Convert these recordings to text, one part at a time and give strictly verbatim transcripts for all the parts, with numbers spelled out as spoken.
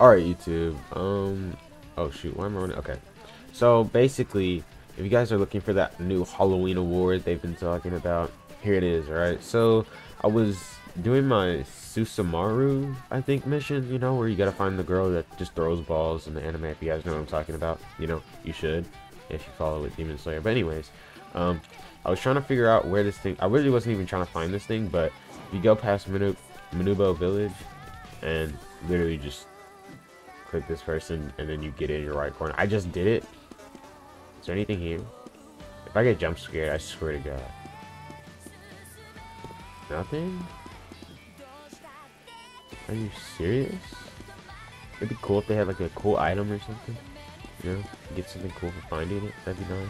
Alright, YouTube. Um, oh shoot, why am I running? Okay. So basically, if you guys are looking for that new Halloween award they've been talking about, here it is, alright? So I was doing my Susamaru, I think, mission, you know, where you gotta find the girl that just throws balls in the anime. If you guys know what I'm talking about, you know, you should, if you follow with Demon Slayer. But anyways, um, I was trying to figure out where this thing, I really wasn't even trying to find this thing, but if you go past Manu, Manubo Village and literally just click this person and then you get in your right corner. I just did it. Is there anything here? If I get jump scared, I swear to God. Nothing? Are you serious? It'd be cool if they had like a cool item or something. You know, get something cool for finding it. That'd be nice.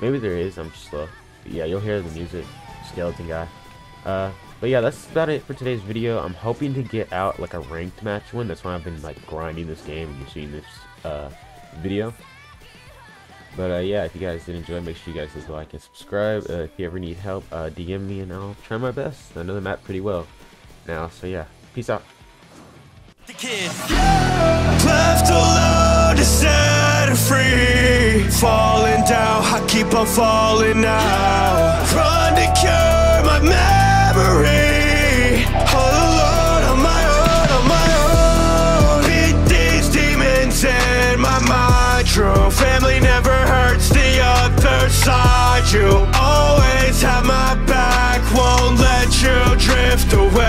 Maybe there is. I'm just slow. But yeah, you'll hear the music. Skeleton guy. Uh, but yeah, that's about it for today's video. I'm hoping to get out like a ranked match one. That's why I've been like grinding this game and you've seen this uh, video. But uh, yeah, if you guys did enjoy, make sure you guys leave a like and subscribe. Uh, if you ever need help, uh, D M me and I'll try my best. I know the map pretty well now. So yeah, peace out. The kid. Yeah. Left alone to set her free. Falling down, I keep on falling now. Run to cure my memory. All alone on my own, on my own. Beat these demons in my mind. True family never hurts the other side. You always have my back, won't let you drift away.